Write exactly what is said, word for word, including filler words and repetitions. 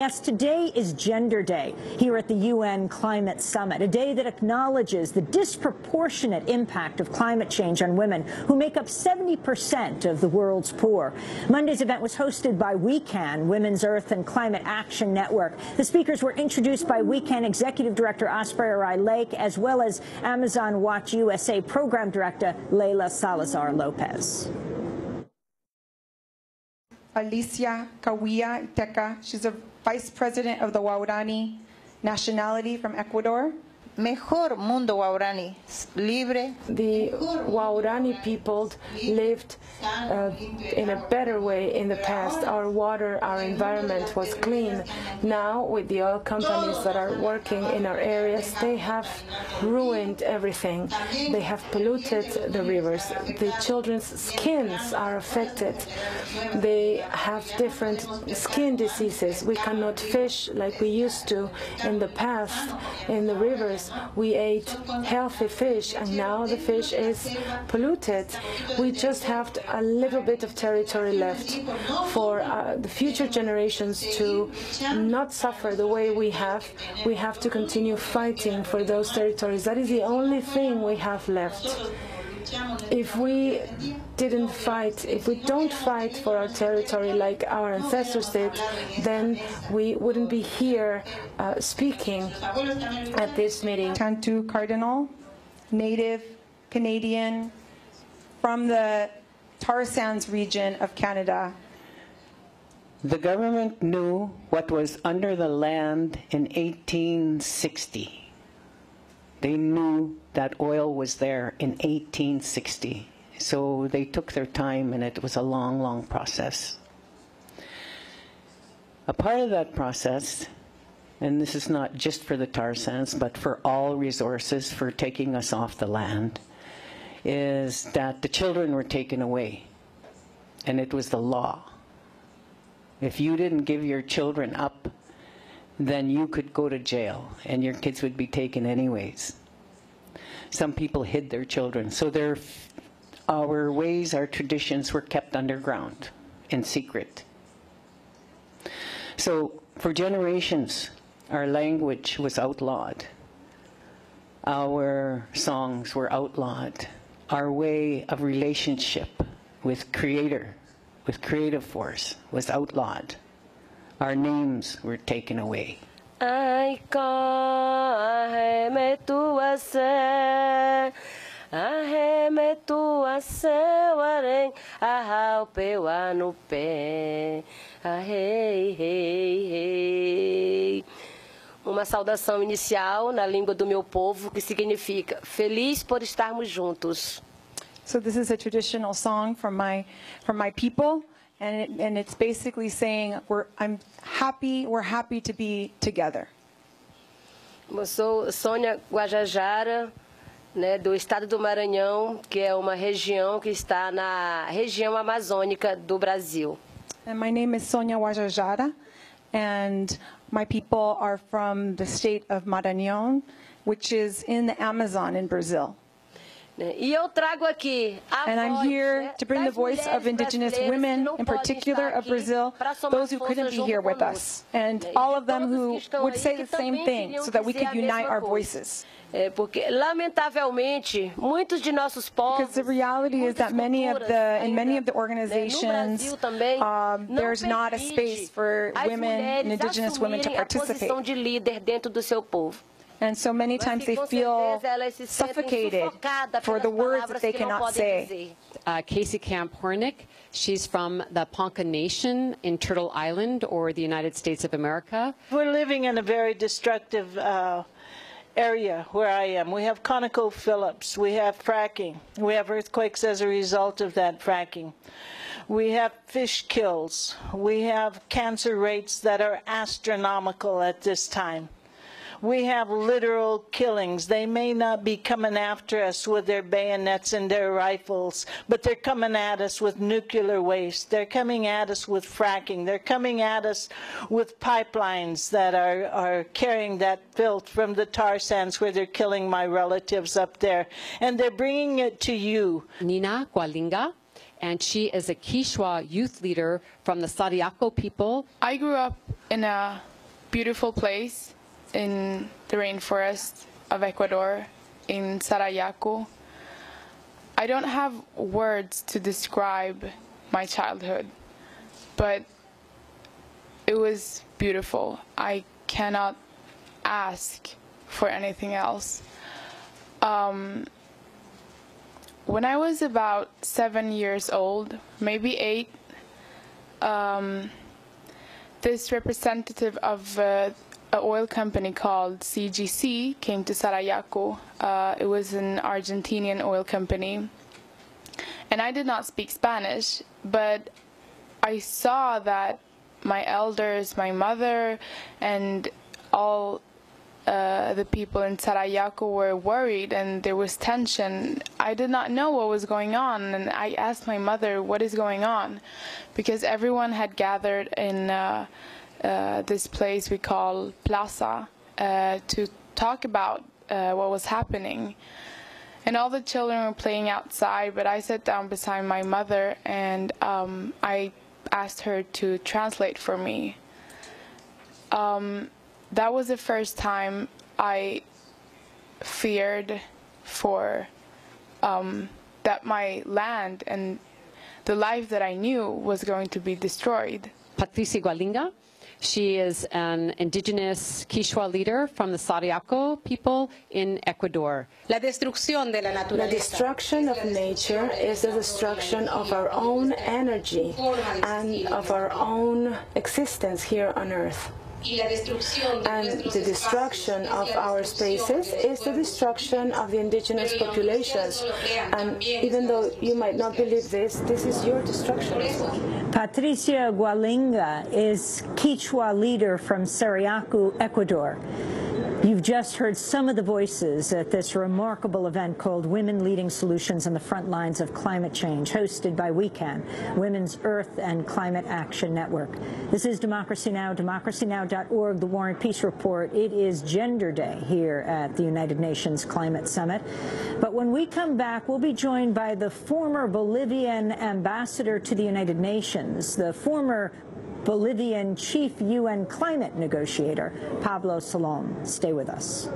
Yes, today is Gender Day here at the U N Climate Summit, a day that acknowledges the disproportionate impact of climate change on women, who make up seventy percent of the world's poor. Monday's event was hosted by WECAN, Women's Earth and Climate Action Network. The speakers were introduced by WECAN Executive Director Osprey Orielle Lake, as well as Amazon Watch U S A Program Director Leila Salazar-Lopez. Alicia Kawia Teca, she's a Vice President of the Waorani, nationality from Ecuador. Mejor mundo Waorani, libre. The Waorani people lived uh, in a better way in the past. Our water, our environment was clean. Now, with the oil companies that are working in our areas, they have ruined everything. They have polluted the rivers. The children's skins are affected. They have different skin diseases. We cannot fish like we used to in the past in the rivers. We ate healthy fish, and now the fish is polluted. We just have a little bit of territory left for uh, the future generations to not suffer the way we have. We have to continue fighting for those territories. That is the only thing we have left. If we didn't fight, if we don't fight for our territory like our ancestors did, then we wouldn't be here uh, speaking at this meeting. Tantoo Cardinal, native Canadian from the Tar Sands region of Canada. The government knew what was under the land in eighteen sixty. They knew that oil was there in eighteen sixty, so they took their time, and it was a long, long process. A part of that process, and this is not just for the tar sands, but for all resources for taking us off the land, is that the children were taken away, and it was the law. If you didn't give your children up, then you could go to jail, and your kids would be taken anyways. Some people hid their children. So their, our ways, our traditions were kept underground and secret. So for generations, our language was outlawed. Our songs were outlawed. Our way of relationship with Creator, with creative force, was outlawed. Our names were taken away. I kahe me tua se, ahe me tua se wareng, ahau pe wanu pe, ahei, hei, hei. Uma saudação inicial na língua do meu povo que significa feliz por estarmos juntos. So this is a traditional song from my from my people. And, it, and it's basically saying, we're, I'm happy, we're happy to be together. Eu sou Sonia Guajajara, né, do estado do Maranhão, que é uma região que está na região amazônica do Brasil. And my name is Sonia Guajajara, and my people are from the state of Maranhão, which is in the Amazon in Brazil. And I'm here to bring the voice of indigenous women, in particular of Brazil, those who couldn't be here with us, and all of them who would say the same thing, so that we could unite our voices. Because the reality is that many of the, in many of the organizations, um, there's not a space for women and indigenous women to participate. And so many times they feel suffocated for the words that they cannot say. Uh, Casey Camp Hornick, she's from the Ponca Nation in Turtle Island, or the United States of America. We're living in a very destructive uh, area where I am. We have ConocoPhillips, we have fracking, we have earthquakes as a result of that fracking. We have fish kills, we have cancer rates that are astronomical at this time. We have literal killings. They may not be coming after us with their bayonets and their rifles, but they're coming at us with nuclear waste. They're coming at us with fracking. They're coming at us with pipelines that are, are carrying that filth from the tar sands, where they're killing my relatives up there. And they're bringing it to you. Nina Gualinga and she is a Kichwa youth leader from the Sarayaku people. I grew up in a beautiful place in the rainforest of Ecuador, in Sarayaku. I don't have words to describe my childhood, but it was beautiful. I cannot ask for anything else. Um, when I was about seven years old, maybe eight, um, this representative of uh, an oil company called C G C came to Sarayaku. Uh, it was an Argentinian oil company. And I did not speak Spanish, but I saw that my elders, my mother, and all uh, the people in Sarayaku were worried, and there was tension. I did not know what was going on, and I asked my mother, what is going on? Because everyone had gathered in uh, uh, this place we call Plaza uh, to talk about uh, what was happening. And all the children were playing outside, but I sat down beside my mother, and um, I asked her to translate for me. Um, that was the first time I feared for um, that my land and the life that I knew was going to be destroyed. Patricia Gualinga, she is an indigenous Kichwa leader from the Sarayaku people in Ecuador. La destrucción de la naturaleza. The destruction of nature is the destruction of our own energy and of our own existence here on Earth. And the destruction of our spaces is the destruction of the indigenous populations. And even though you might not believe this, this is your destruction as well. Patricia Gualinga is Kichwa leader from Sarayaku, Ecuador. You've just heard some of the voices at this remarkable event called Women Leading Solutions on the Front Lines of Climate Change, hosted by WECAN, Women's Earth and Climate Action Network. This is Democracy Now!, democracy now dot org, the War and Peace Report. It is Gender Day here at the United Nations Climate Summit. But when we come back, we'll be joined by the former Bolivian ambassador to the United Nations, the former Bolivian chief U N climate negotiator, Pablo Solon. Stay with us.